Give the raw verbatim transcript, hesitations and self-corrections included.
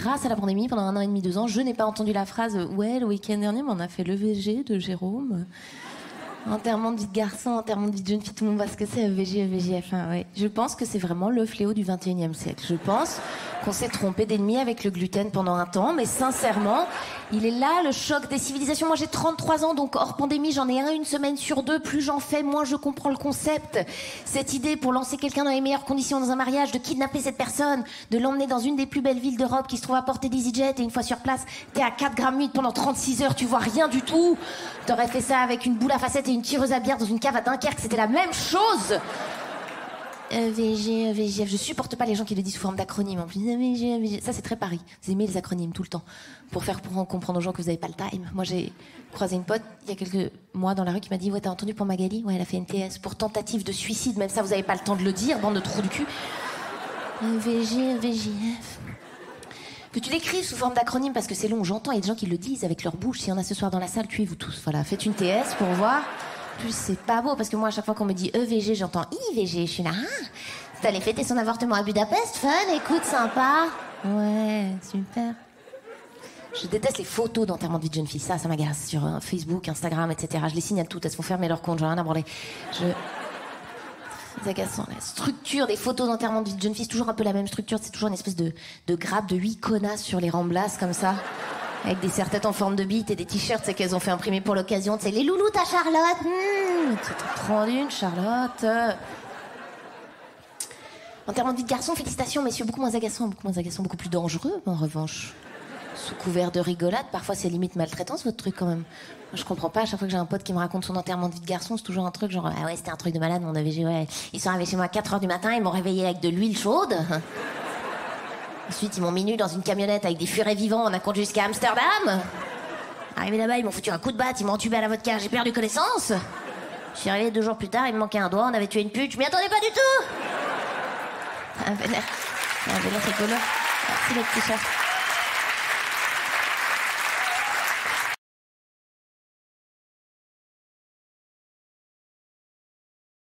grâce à la pandémie, pendant un an et demi, deux ans, je n'ai pas entendu la phrase « Ouais, le week-end dernier, mais on a fait l'E V G de Jérôme. Enterrement de vie de garçon, enterrement de vie de jeune fille, tout le monde voit ce que c'est, E V G, E V J F. Hein, ouais. Je pense que c'est vraiment le fléau du vingt et unième siècle. Je pense qu'on s'est trompé d'ennemi avec le gluten pendant un temps, mais sincèrement, il est là le choc des civilisations. Moi, j'ai trente-trois ans, donc hors pandémie, j'en ai un une semaine sur deux. Plus j'en fais, moins je comprends le concept. Cette idée pour lancer quelqu'un dans les meilleures conditions dans un mariage, de kidnapper cette personne, de l'emmener dans une des plus belles villes d'Europe qui se trouve à portée d'EasyJet, et une fois sur place, t'es à quatre grammes huit pendant trente-six heures, tu vois rien du tout. T'aurais fait ça avec une boule à facettes et une tireuse à bière dans une cave à Dunkerque, c'était la même chose. E V G, E V J F, je supporte pas les gens qui le disent sous forme d'acronyme. En plus, E V G, E V J F, ça c'est très Paris. Vous aimez les acronymes tout le temps pour faire comprendre aux gens que vous n'avez pas le time. Moi j'ai croisé une pote il y a quelques mois dans la rue qui m'a dit « Ouais, t'as entendu pour Magali ? Ouais, elle a fait N T S pour tentative de suicide, même ça vous n'avez pas le temps de le dire, bande de trous du cul. » E V G, E V J F. Que tu l'écrives sous forme d'acronyme parce que c'est long, j'entends, il y a des gens qui le disent avec leur bouche. Si on a ce soir dans la salle, cuivez-vous tous. Voilà, faites une T S pour voir. En plus, c'est pas beau parce que moi, à chaque fois qu'on me dit E V G, j'entends I V G. Je suis là, ah, t'allais fêter son avortement à Budapest, fun, écoute, sympa. Ouais, super. Je déteste les photos d'enterrement de vie de jeune fille. Ça, ça m'agace sur Facebook, Instagram, et cetera. Je les signale toutes, elles se font fermer leur compte, j'en ai rien à branler. Je... agaçant. La structure des photos d'enterrement de vie de jeune fille, c'est toujours un peu la même structure, c'est toujours une espèce de, de grappe de huit connasses sur les remblasses comme ça, avec des serre-têtes en forme de bite et des t-shirts qu'elles ont fait imprimer pour l'occasion, tu sais, les louloutes à Charlotte, mmh, tu te prends une Charlotte. Euh... Enterrement de vie de garçon, félicitations messieurs, beaucoup moins agaçant, beaucoup moins agaçant, beaucoup plus dangereux en revanche. Sous couvert de rigolade, parfois c'est limite maltraitance votre truc quand même. Moi, je comprends pas, à chaque fois que j'ai un pote qui me raconte son enterrement de vie de garçon, c'est toujours un truc genre ah ouais c'était un truc de malade, mon E V G, ouais. Ils sont arrivés chez moi à quatre heures du matin, ils m'ont réveillé avec de l'huile chaude. Ensuite ils m'ont mis nu dans une camionnette avec des furets vivants, on a conduit jusqu'à Amsterdam. Arrivé là-bas ils m'ont foutu un coup de batte, ils m'ont entubé à la vodka, j'ai perdu connaissance. Je suis arrivé deux jours plus tard, il me manquait un doigt, on avait tué une pute, je m'y attendais pas du tout. Un vénère, un vénère rigolo. Merci les petits chats.